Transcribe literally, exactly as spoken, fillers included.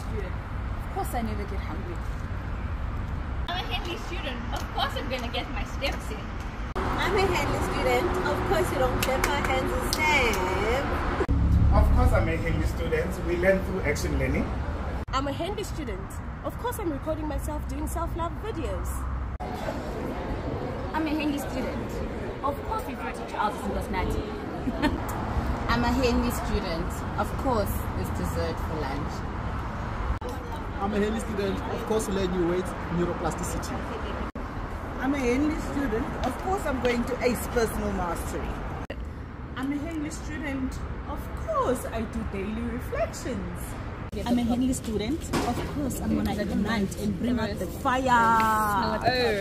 student. Of course I never get hungry. I'm a Henley student. Of course I'm going to get my steps in. I'm a Henley student. Of course you don't clap our hands and stamp. Of course I'm a Henley student. We learn through action learning. I'm a Henley student. Of course I'm recording myself doing self-love videos. I'm a Henley student. Of course we try to teach others in personality. I'm a Henley student. Of course it's dessert for lunch. I'm a Henley student. Of course we learn new weight, neuroplasticity. I'm a Henley student. Of course I'm going to ace personal mastery. I'm a Henley student. Of course I do daily reflections. I'm a Henley student. Of course I'm going to ignite and bring out the fire.